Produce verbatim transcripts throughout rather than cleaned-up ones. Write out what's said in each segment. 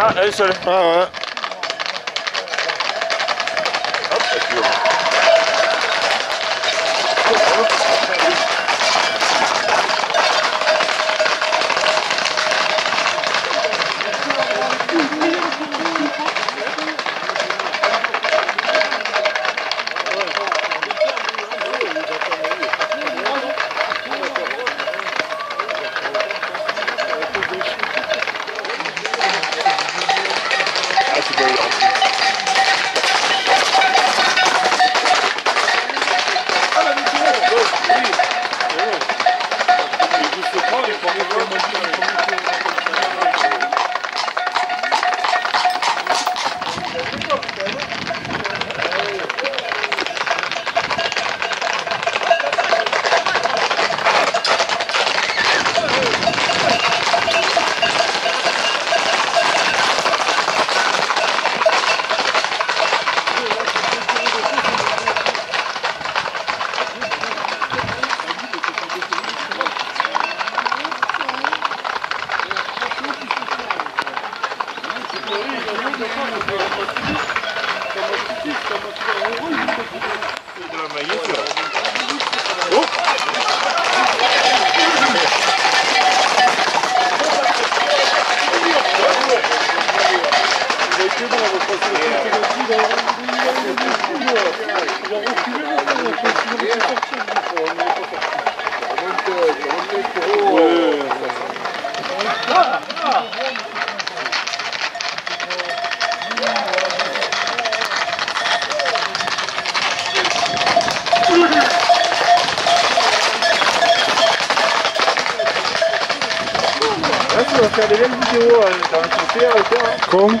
Ah, nee, sorry. Ah, ja. Hop, even jongen. Kom.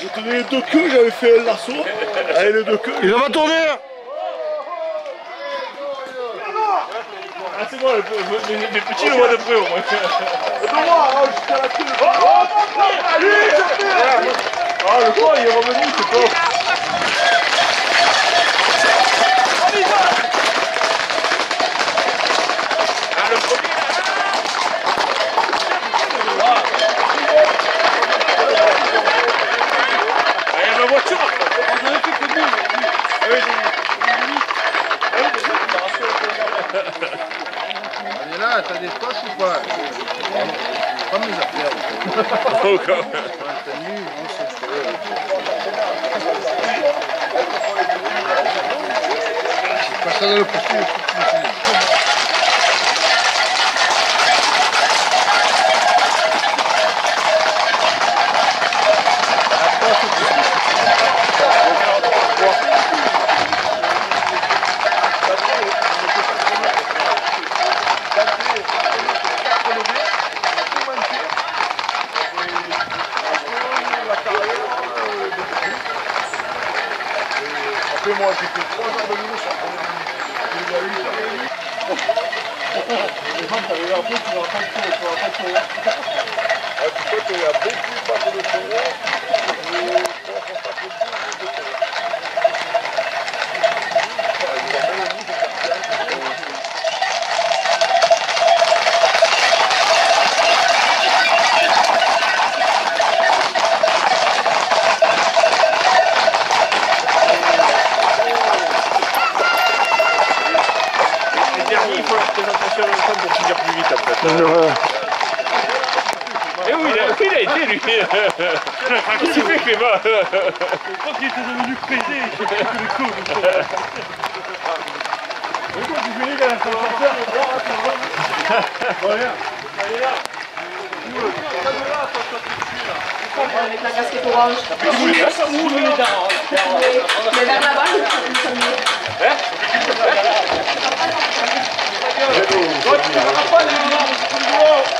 Je tenais les deux queues, j'avais fait l'assaut. Allez, les deux queues. Il va tourner. Ah, c'est bon, les petits le voient de près au moins. Jusqu'à la queue. Oh, le coin, il est revenu, c'est bon. T'as des poches ou pas? Pas mes affaires. Oh, quand même. T'as mis, non, c'est ce que je veux. C'est pas ça dans le postier. Moi j'ai fait trois heures de louche, j'ai déjà eu ça.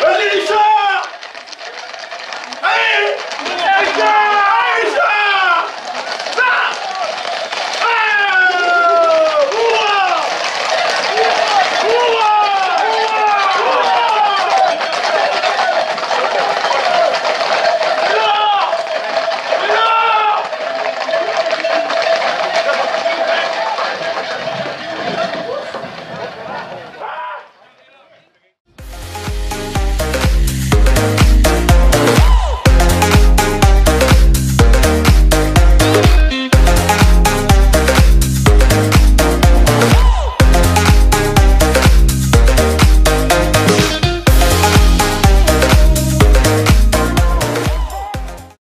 Allez, les chats!